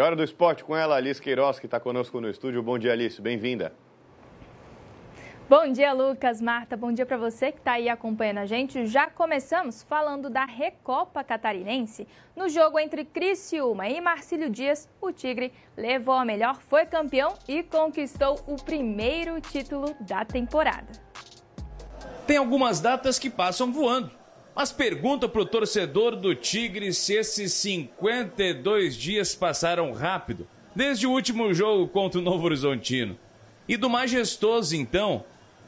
É hora do esporte com ela, Alice Queiroz, que está conosco no estúdio. Bom dia, Alice. Bem-vinda. Bom dia, Lucas, Marta, bom dia para você que está aí acompanhando a gente. Já começamos falando da Recopa Catarinense. No jogo entre Criciúma e Marcílio Dias, o Tigre levou a melhor, foi campeão e conquistou o primeiro título da temporada. Tem algumas datas que passam voando, mas pergunta para o torcedor do Tigre se esses 52 dias passaram rápido, desde o último jogo contra o Novo Horizontino. E do majestoso, então...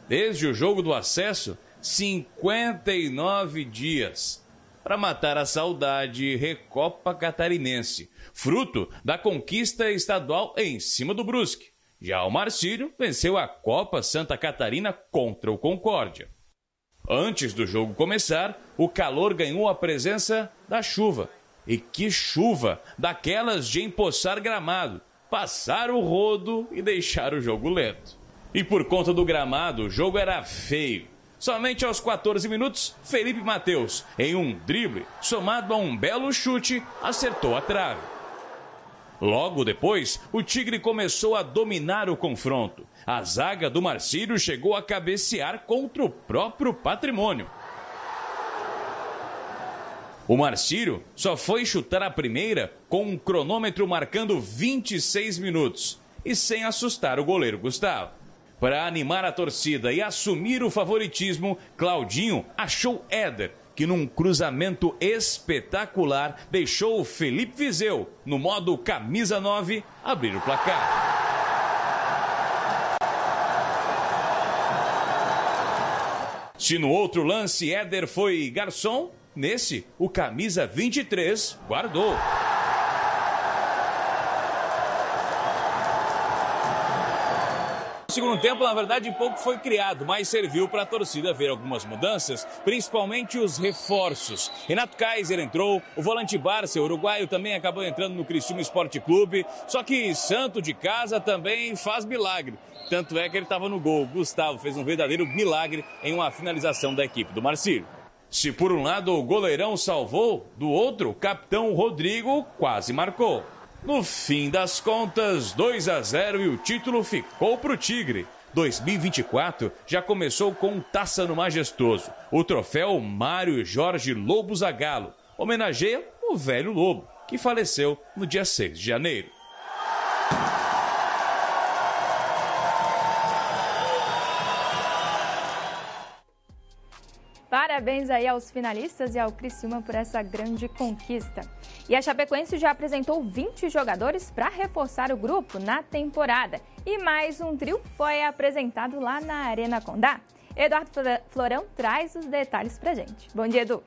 Desde o jogo do acesso, 59 dias para matar a saudade Recopa Catarinense, fruto da conquista estadual em cima do Brusque. Já o Marcílio venceu a Copa Santa Catarina contra o Concórdia. Antes do jogo começar, o calor ganhou a presença da chuva. E que chuva, daquelas de empoçar gramado, passar o rodo e deixar o jogo lento. E por conta do gramado, o jogo era feio. Somente aos 14 minutos, Felipe Mateus, em um drible, somado a um belo chute, acertou a trave. Logo depois, o Tigre começou a dominar o confronto. A zaga do Marcílio chegou a cabecear contra o próprio patrimônio. O Marcílio só foi chutar a primeira com um cronômetro marcando 26 minutos e sem assustar o goleiro Gustavo. Para animar a torcida e assumir o favoritismo, Claudinho achou Éder, que num cruzamento espetacular deixou o Felipe Viseu, no modo camisa 9, abrir o placar. Se no outro lance Éder foi garçom, nesse o camisa 23 guardou. No segundo tempo, na verdade, pouco foi criado, mas serviu para a torcida ver algumas mudanças, principalmente os reforços. Renato Kaiser entrou, o volante Barça, o uruguaio, também acabou entrando no Criciúma Esporte Clube, só que santo de casa também faz milagre. Tanto é que ele estava no gol. Gustavo fez um verdadeiro milagre em uma finalização da equipe do Marcílio. Se por um lado o goleirão salvou, do outro o capitão Rodrigo quase marcou. No fim das contas, 2-0 e o título ficou para o Tigre. 2024 já começou com taça no majestoso. O troféu Mário Jorge Lobo Zagalo homenageia o velho Lobo, que faleceu no dia 6 de janeiro. Parabéns aí aos finalistas e ao Criciúma por essa grande conquista. E a Chapecoense já apresentou 20 jogadores para reforçar o grupo na temporada. E mais um trio foi apresentado lá na Arena Condá. Eduardo Florão traz os detalhes para a gente. Bom dia, Edu.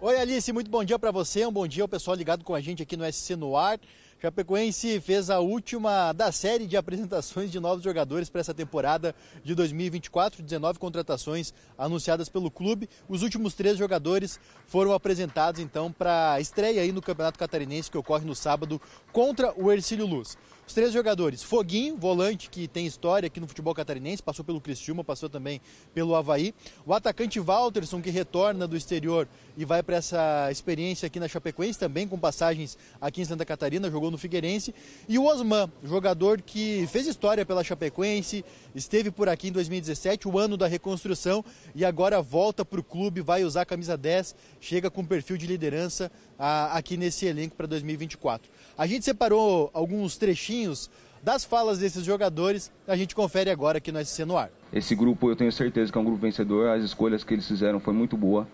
Oi, Alice. Muito bom dia para você. Um bom dia ao pessoal ligado com a gente aqui no SC no Ar. Chapecoense fez a última da série de apresentações de novos jogadores para essa temporada de 2024, 19 contratações anunciadas pelo clube. Os últimos 3 jogadores foram apresentados então para a estreia aí no Campeonato Catarinense que ocorre no sábado contra o Hercílio Luz. Os 3 jogadores, Foguinho, volante que tem história aqui no futebol catarinense, passou pelo Criciúma, passou também pelo Avaí. O atacante Walterson, que retorna do exterior e vai para essa experiência aqui na Chapecoense, também com passagens aqui em Santa Catarina, jogou no Figueirense. E o Osman, jogador que fez história pela Chapecoense, esteve por aqui em 2017, o ano da reconstrução, e agora volta para o clube, vai usar a camisa 10, chega com perfil de liderança aqui nesse elenco para 2024. A gente separou alguns trechinhos das falas desses jogadores, a gente confere agora aqui no SC no Ar. Esse grupo eu tenho certeza que é um grupo vencedor, as escolhas que eles fizeram foi muito boa,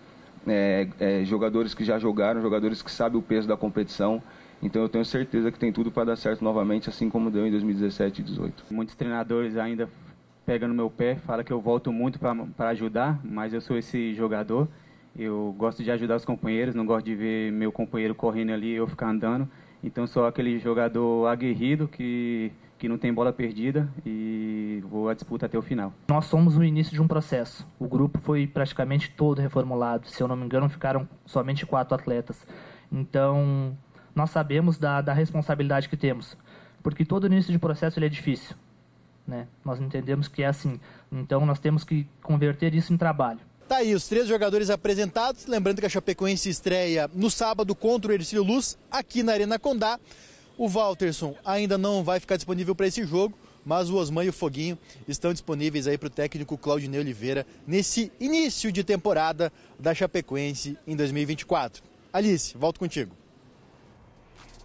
jogadores que já jogaram, jogadores que sabem o peso da competição, então eu tenho certeza que tem tudo para dar certo novamente, assim como deu em 2017 e 2018. Muitos treinadores ainda pegam no meu pé, falam que eu volto muito para ajudar, mas eu sou esse jogador, eu gosto de ajudar os companheiros, não gosto de ver meu companheiro correndo ali e eu ficar andando. Então sou aquele jogador aguerrido que não tem bola perdida e vou à disputa até o final. Nós somos no início de um processo. O grupo foi praticamente todo reformulado. Se eu não me engano, ficaram somente 4 atletas. Então nós sabemos da responsabilidade que temos. Porque todo início de processo ele é difícil, né? Nós entendemos que é assim. Então nós temos que converter isso em trabalho. Tá aí os 3 jogadores apresentados, lembrando que a Chapecoense estreia no sábado contra o Hercílio Luz, aqui na Arena Condá. O Walterson ainda não vai ficar disponível para esse jogo, mas o Osman e o Foguinho estão disponíveis aí para o técnico Claudinei Oliveira nesse início de temporada da Chapecoense em 2024. Alice, volto contigo.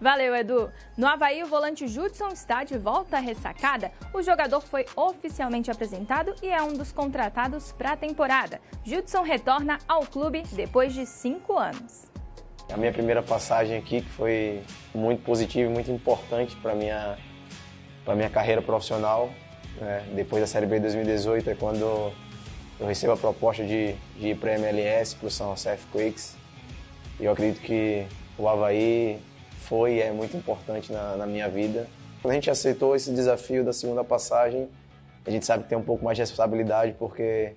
Valeu, Edu. No Avaí, o volante Judson está de volta à Ressacada. O jogador foi oficialmente apresentado e é um dos contratados para a temporada. Judson retorna ao clube depois de 5 anos. A minha primeira passagem aqui, que foi muito positiva e muito importante para a minha carreira profissional, né? Depois da Série B de 2018 é quando eu recebo a proposta de ir para a MLS, para o São José Earthquakes. E eu acredito que o Avaí foi e é muito importante na minha vida. Quando a gente aceitou esse desafio da segunda passagem, a gente sabe que tem um pouco mais de responsabilidade, porque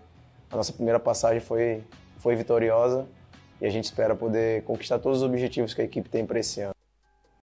a nossa primeira passagem foi vitoriosa e a gente espera poder conquistar todos os objetivos que a equipe tem para esse ano.